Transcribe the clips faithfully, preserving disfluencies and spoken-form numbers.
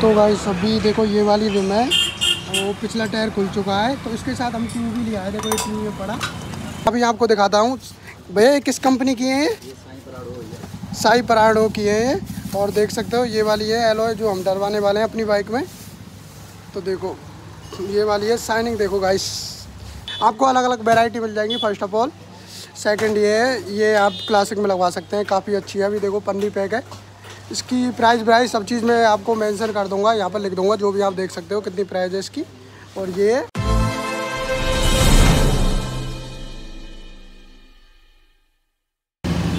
तो गाइस अभी देखो ये वाली रिम है, वो पिछला टायर खुल चुका है तो इसके साथ हम ट्यूब भी लिया है। देखो ये ट्यूब में पड़ा। अभी आपको दिखाता हूँ भैया किस कंपनी की है। साई पराडो की है और देख सकते हो ये वाली है एलॉय जो हम डलवाने वाले हैं अपनी बाइक में। तो देखो ये वाली है शाइनिंग। देखो गाइस आपको अलग अलग वेराइटी मिल जाएंगी। फर्स्ट ऑफ ऑल सेकंड ये है, ये आप क्लासिक में लगवा सकते हैं, काफ़ी अच्छी है। अभी देखो पन्नी पैक है, इसकी प्राइस प्राइस सब चीज़ मैं आपको मेंशन कर दूंगा, यहाँ पर लिख दूंगा जो भी आप देख सकते हो कितनी प्राइस है इसकी। और ये है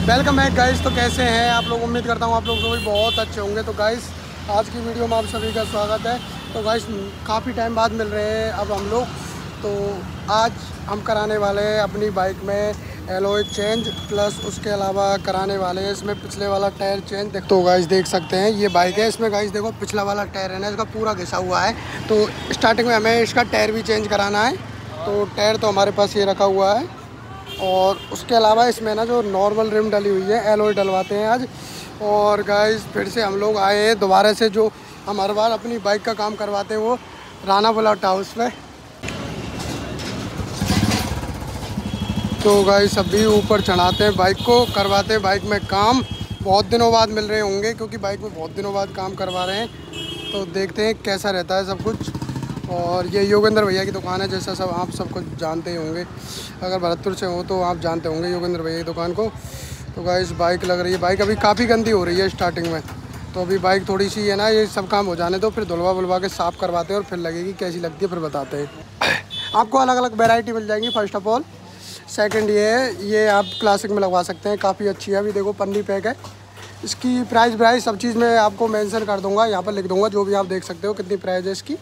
वेलकम है गाइस। तो कैसे हैं आप लोग, उम्मीद करता हूँ आप लोग सभी बहुत अच्छे होंगे। तो गाइस आज की वीडियो में आप सभी का स्वागत है। तो गाइस काफ़ी टाइम बाद मिल रहे हैं अब हम लोग। तो आज हम कराने वाले हैं अपनी बाइक में एलॉय चेंज, प्लस उसके अलावा कराने वाले हैं इसमें पिछले वाला टायर चेंज। देख तो गाइस देख सकते हैं ये बाइक है, इसमें गाइस देखो पिछला वाला टायर है ना इसका पूरा घिसा हुआ है। तो स्टार्टिंग में हमें इसका टायर भी चेंज कराना है। तो टायर तो हमारे पास ये रखा हुआ है और उसके अलावा इसमें ना जो नॉर्मल रिम डली हुई है एलॉय डलवाते हैं आज। और गाइस फिर से हम लोग आए हैं दोबारा से, जो हम हर बार अपनी बाइक का काम करवाते हैं वो राना बुलेट हाउस में। तो गाइस अभी ऊपर चढ़ाते हैं बाइक को, करवाते हैं बाइक में काम। बहुत दिनों बाद मिल रहे होंगे क्योंकि बाइक में बहुत दिनों बाद काम करवा रहे हैं। तो देखते हैं कैसा रहता है सब कुछ। और ये योगेंद्र भैया की दुकान है, जैसा सब आप सब कुछ जानते ही होंगे, अगर भरतपुर से हो तो आप जानते होंगे योगेंद्र भैया की दुकान को। तो गाइस बाइक लग रही है, बाइक अभी काफ़ी गंदी हो रही है स्टार्टिंग में। तो अभी बाइक थोड़ी सी है ना, ये सब काम हो जाने दो, फिर धुलवा बुलवा के साफ़ करवाते हैं और फिर लगेगी कैसी लगती है फिर बताते हैं। आपको अलग अलग वेराइटी मिल जाएगी। फर्स्ट ऑफ ऑल सेकंड ये है, ये आप क्लासिक में लगवा सकते हैं, काफ़ी अच्छी है। अभी देखो पन्नी पैक है, इसकी प्राइस प्राइस सब चीज़ मैं आपको मेंशन कर दूंगा, यहाँ पर लिख दूंगा जो भी आप देख सकते हो कितनी प्राइस है इसकी।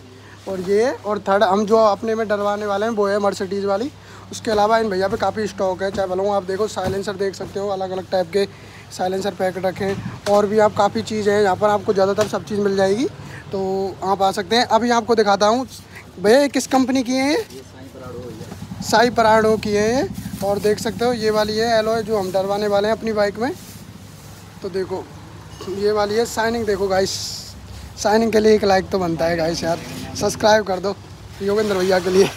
और ये और थर्ड हम जो अपने में डलवाने वाले हैं वो है मर्सिडीज़ वाली। उसके अलावा इन भैया पे काफ़ी स्टॉक है, चाहे भलों आप देखो साइलेंसर देख सकते हो, अलग अलग टाइप के साइलेंसर पैकेट रखें और भी आप काफ़ी चीज़ें हैं यहाँ पर, आपको ज़्यादातर सब चीज़ मिल जाएगी। तो आप आ सकते हैं। अभी आपको दिखाता हूँ भैया किस कंपनी की है। साई पराडो की है और देख सकते हो ये वाली है एलॉय जो हम डलवाने वाले हैं अपनी बाइक में। तो देखो ये वाली है शाइनिंग। देखो गाइस शाइनिंग के लिए एक लाइक तो बनता है गाइस, यार सब्सक्राइब कर दो योगेंद्र भैया के लिए।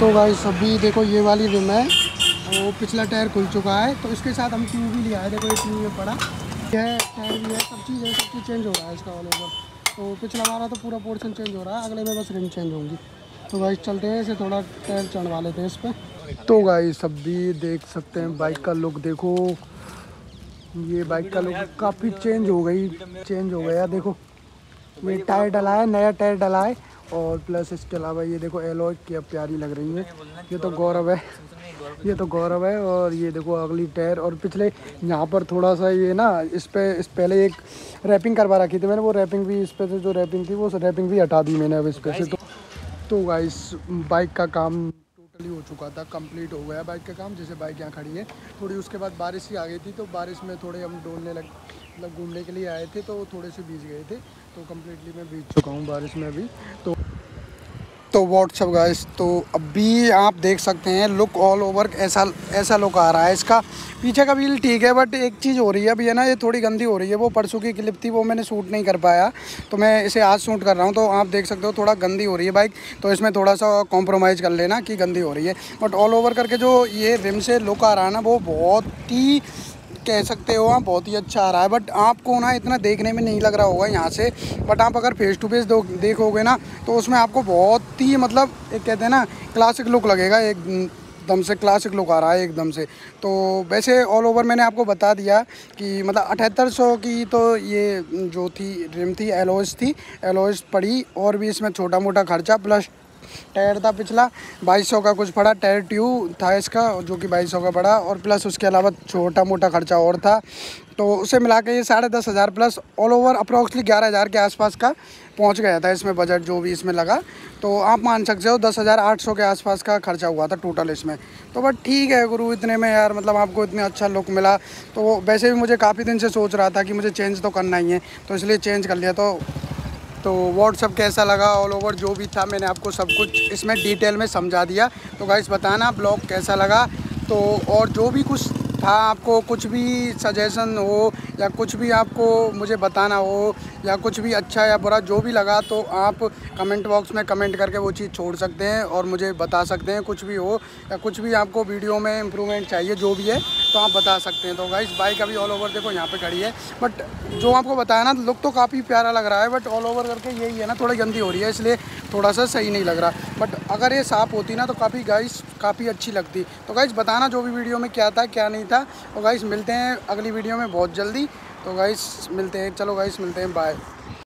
तो गाइस अभी देखो ये वाली रिम है, वो पिछला टायर खुल चुका है तो इसके साथ हम ट्यूब भी लिया है। देखो ये ट्यूब में पड़ा है, टायर भी है, सब चीज़ है, सब चीज़ चेंज हो रहा है इसका ऑल ओवर। तो पिछला हमारा तो पूरा पोर्शन चेंज हो रहा है, अगले में बस रिम चेंज होंगी। तो गाइस चलते हैं इसे थोड़ा टायर चढ़वा लेते हैं इस पर। तो गाइस अभी देख सकते हैं बाइक का लुक, देखो ये बाइक का लुक काफ़ी चेंज हो गई चेंज हो गया। देखो ये टायर डला है, नया टायर डला है और प्लस इसके अलावा ये देखो एलॉय क्या प्यारी लग रही है। ये तो गौरव है, ये तो गौरव है। और ये देखो अगली टायर, और पिछले यहाँ पर थोड़ा सा ये ना इस पर इस पहले एक रैपिंग करवा रखी थी मैंने, वो रैपिंग भी इस पर से जो रैपिंग थी वो रैपिंग भी हटा दी मैंने अब इस पर से। तो तो गाइस बाइक का काम टोटली हो चुका था, कंप्लीट हो गया बाइक का काम। जैसे बाइक यहाँ खड़ी है, थोड़ी उसके बाद बारिश ही आ गई थी, तो बारिश में थोड़े हम डोलने लग मतलब घूमने के लिए आए थे तो थोड़े से भीग गए थे। तो कम्प्लीटली मैं भीग चुका हूँ बारिश में अभी। तो तो व्हाट्सअप गाइस, तो अभी आप देख सकते हैं लुक ऑल ओवर ऐसा ऐसा लुक आ रहा है इसका। पीछे का व्हील ठीक है बट एक चीज़ हो रही है अभी है ना, ये थोड़ी गंदी हो रही है। वो परसों की क्लिप थी, वो मैंने शूट नहीं कर पाया तो मैं इसे आज शूट कर रहा हूँ। तो आप देख सकते हो थोड़ा गंदी हो रही है बाइक, तो इसमें थोड़ा सा कॉम्प्रोमाइज़ कर लेना कि गंदी हो रही है। बट ऑल ओवर करके जो ये रिम से लुक आ रहा है ना, वो बहुत ही कह सकते हो आप बहुत ही अच्छा आ रहा है। बट आपको ना इतना देखने में नहीं लग रहा होगा यहाँ से, बट आप अगर फेस टू फेस देखोगे ना तो उसमें आपको बहुत ही मतलब एक कहते हैं ना क्लासिक लुक लगेगा, एकदम से क्लासिक लुक आ रहा है एकदम से। तो वैसे ऑल ओवर मैंने आपको बता दिया कि मतलब अठहत्तर सौ की तो ये जो थी रिम थी एलॉयस थी एलॉयस पड़ी, और भी इसमें छोटा मोटा खर्चा प्लस टायर था पिछला बाईस सौ का कुछ पड़ा, टायर ट्यूब था इसका जो कि बाईस सौ का पड़ा, और प्लस उसके अलावा छोटा मोटा खर्चा और था। तो उसे मिला के ये साढ़े दस हज़ार प्लस ऑल ओवर अप्रॉक्सली ग्यारह हज़ार के आसपास का पहुंच गया था इसमें बजट जो भी इसमें लगा। तो आप मान सकते हो दस हज़ार आठ सौ के आसपास का खर्चा हुआ था टोटल इसमें। तो बट ठीक है गुरु, इतने में यार मतलब आपको इतना अच्छा लुक मिला। तो वैसे भी मुझे काफ़ी दिन से सोच रहा था कि मुझे चेंज तो करना ही है, तो इसलिए चेंज कर लिया। तो तो व्हाट्सअप कैसा लगा ऑल ओवर जो भी था, मैंने आपको सब कुछ इसमें डिटेल में समझा दिया। तो गाइस बताना ब्लॉग कैसा लगा। तो और जो भी कुछ था आपको, कुछ भी सजेशन हो या कुछ भी आपको मुझे बताना हो या कुछ भी अच्छा या बुरा जो भी लगा तो आप कमेंट बॉक्स में कमेंट करके वो चीज़ छोड़ सकते हैं और मुझे बता सकते हैं, कुछ भी हो या कुछ भी आपको वीडियो में इम्प्रूवमेंट चाहिए जो भी है तो आप बता सकते हैं। तो गाइस बाइक अभी ऑल ओवर देखो यहाँ पे खड़ी है, बट जो आपको बताया ना लुक तो काफ़ी प्यारा लग रहा है, बट ऑल ओवर करके यही है ना थोड़ी गंदी हो रही है इसलिए थोड़ा सा सही नहीं लग रहा, बट अगर ये साफ़ होती ना तो काफ़ी गाइस काफ़ी अच्छी लगती। तो गाइस बताना जो भी वीडियो में क्या था क्या नहीं था। तो गाइस मिलते हैं अगली वीडियो में बहुत जल्दी। तो गाइस मिलते हैं, चलो गाइस मिलते हैं, बाय।